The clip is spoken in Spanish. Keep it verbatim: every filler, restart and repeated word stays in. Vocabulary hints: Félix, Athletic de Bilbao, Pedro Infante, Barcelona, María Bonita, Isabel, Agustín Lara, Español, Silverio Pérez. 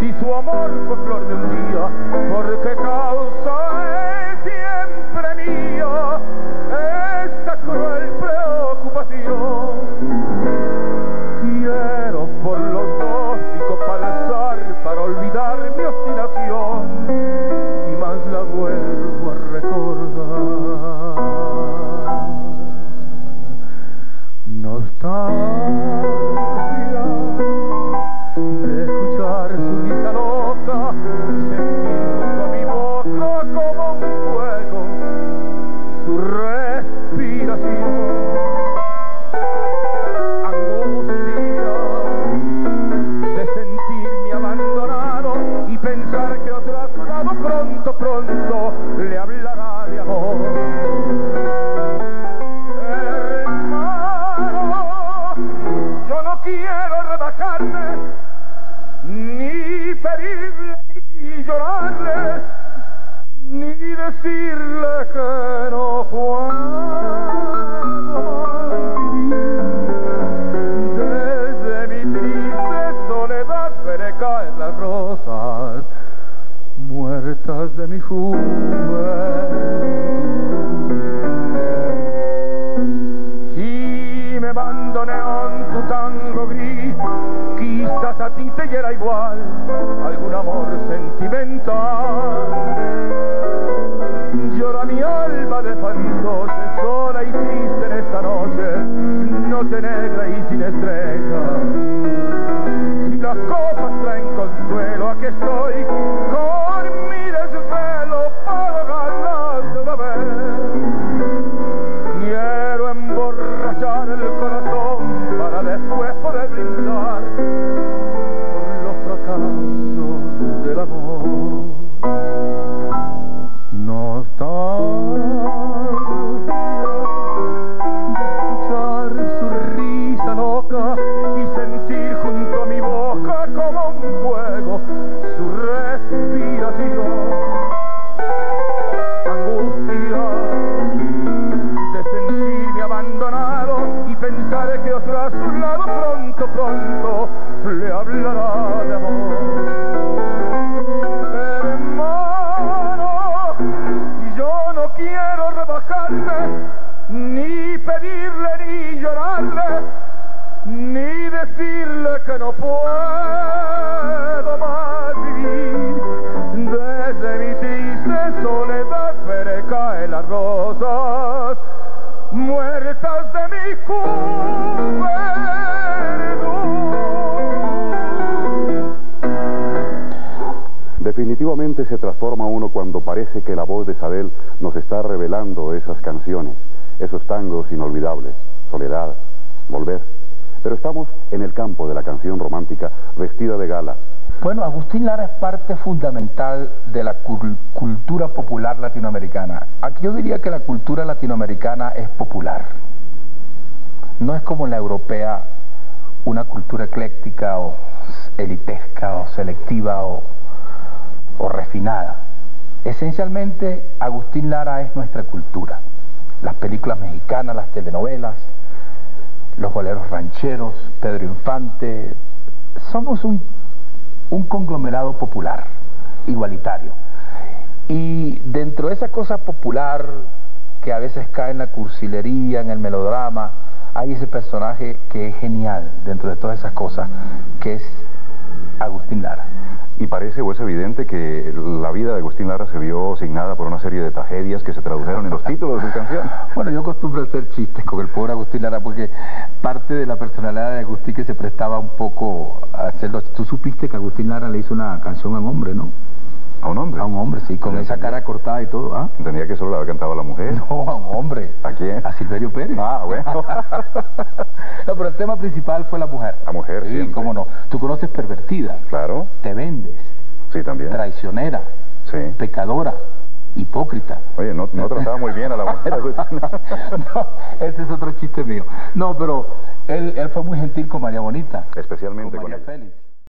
Si su amor fue flor de un día, ¿por qué causa es siempre mía esta cruel preocupación? Quiero por los dos disculpar para olvidar mi obstinación y más la vuelvo a recordar. Nostalgia de escuchar su risa loca, sentir junto a mi boca como un fuego su respiración. Pensar que otro a su lado pronto, pronto le hablará de amor. Hermano, yo no quiero rebajarme, ni pedirle, ni llorarle, ni decirle que no puedo vivir. Desde mi triste soledad veré caer las rosas muertas de mi juventud. Si me abandonaron tu tango gris, quizás a ti te hiera igual algún amor sentimental. Llora mi alma de fantoche, sola y triste en esta noche, noche negra y sin estrellas. Si las copas traen consuelo, aquí estoy con mi desvelo para ganar de una vez. Quiero emborrachar el corazón para después poder brindar por los fracasos del amor. Nostalgia de escuchar su risa loca y sentir junto a mi boca como un fuego su respiración. Angustia de sentirme abandonado y pensar que otro a su lado pronto, pronto le hablará de amor. Quiero rebajarme, ni pedirle, ni llorarle, ni decirle que no puedo más vivir. Desde mi triste soledad veré caer las rosas muertas de mi juventud. Definitivamente se transforma uno cuando parece que la voz de Isabel nos está revelando esas canciones, esos tangos inolvidables, Soledad, Volver. Pero estamos en el campo de la canción romántica, vestida de gala. Bueno, Agustín Lara es parte fundamental de la cultura popular latinoamericana. Aquí yo diría que la cultura latinoamericana es popular. No es como la europea, una cultura ecléctica o elitesca o selectiva o, o refinada. Esencialmente, Agustín Lara es nuestra cultura. Las películas mexicanas, las telenovelas, los boleros rancheros, Pedro Infante. Somos un, un conglomerado popular, igualitario. Y dentro de esa cosa popular que a veces cae en la cursilería, en el melodrama, hay ese personaje que es genial dentro de todas esas cosas, que es Agustín Lara. Y parece o es evidente que la vida de Agustín Lara se vio asignada por una serie de tragedias que se tradujeron en los títulos de sus canciones. Bueno, yo acostumbro a hacer chistes con el pobre Agustín Lara porque parte de la personalidad de Agustín que se prestaba un poco a hacerlo. Tú supiste que Agustín Lara le hizo una canción a un hombre, ¿no? ¿A un hombre? A un hombre, sí, con esa cara cortada y todo. ¿Ah? Entendía que solo la había cantado a la mujer. No, a un hombre. ¿A quién? A Silverio Pérez. Ah, bueno. No, pero el tema principal fue la mujer. La mujer, sí. Siempre. Cómo no. Tú conoces Pervertida. Claro. Te vendes. Sí, también. Traicionera. Sí. Pecadora. Hipócrita. Oye, no, no trataba muy bien a la mujer. No, ese es otro chiste mío. No, pero él, él fue muy gentil con María Bonita. Especialmente con, con María Félix.